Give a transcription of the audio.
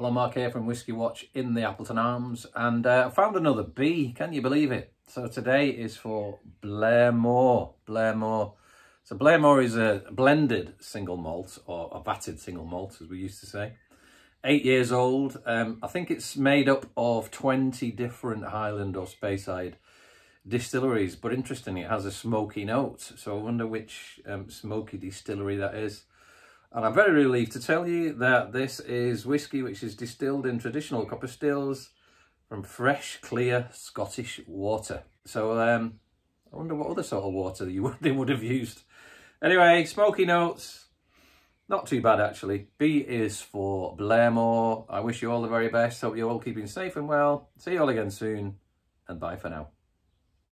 Hello, Mark here from Whisky Watch in the Appleton Arms, and I found another bee, can you believe it? So today is for Blairmhor. So Blairmhor is a blended single malt, or a vatted single malt as we used to say. 8 years old. I think it's made up of 20 different Highland or Speyside distilleries, but interestingly it has a smoky note, so I wonder which smoky distillery that is. And I'm very relieved to tell you that this is whisky which is distilled in traditional copper stills from fresh, clear Scottish water. So I wonder what other sort of water they would have used. Anyway, smoky notes, not too bad actually. B is for Blairmhor. I wish you all the very best. Hope you're all keeping safe and well. See you all again soon, and bye for now.